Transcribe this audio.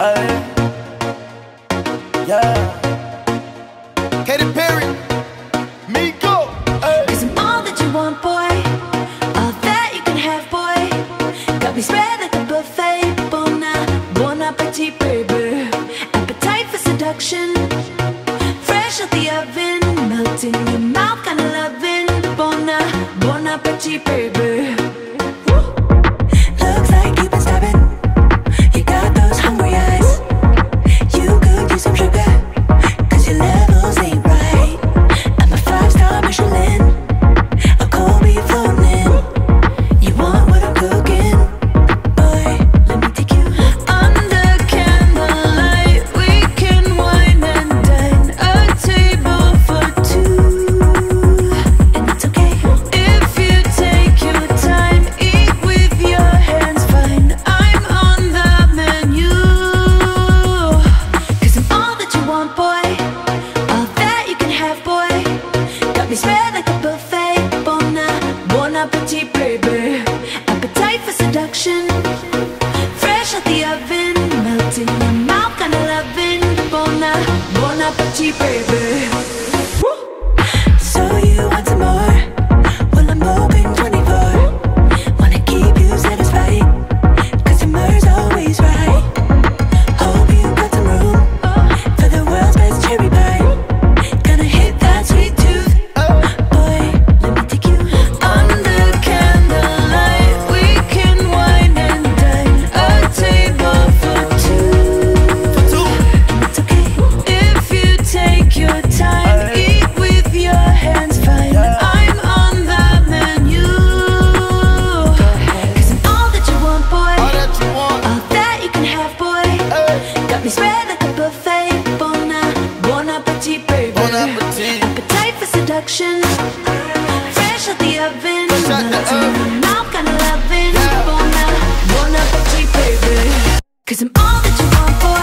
Ay. Yeah. Katy Perry, Migos. It's all that you want, boy. All that you can have, boy. Got me spread like a buffet. Bon Appetit, baby. Appetite for seduction. Fresh out the oven, melting in your mouth, kind of loving. Bon Appetit, baby. Baby, appetite for seduction. Fresh out the oven, melting in your mouth, kind of loving. Bon appetit, baby. Woo! So you want some more? Well, I'm open 24. Wanna keep you satisfied, 'cause your murder's always right. Hope you got some room for the world's best cherry pie. Gonna hit that sweet tooth. Boy, let me take you under. Appetite for seduction. Fresh out the oven, mouth kind of loving. Bon appetit, baby. 'Cause I'm all that you want, boy.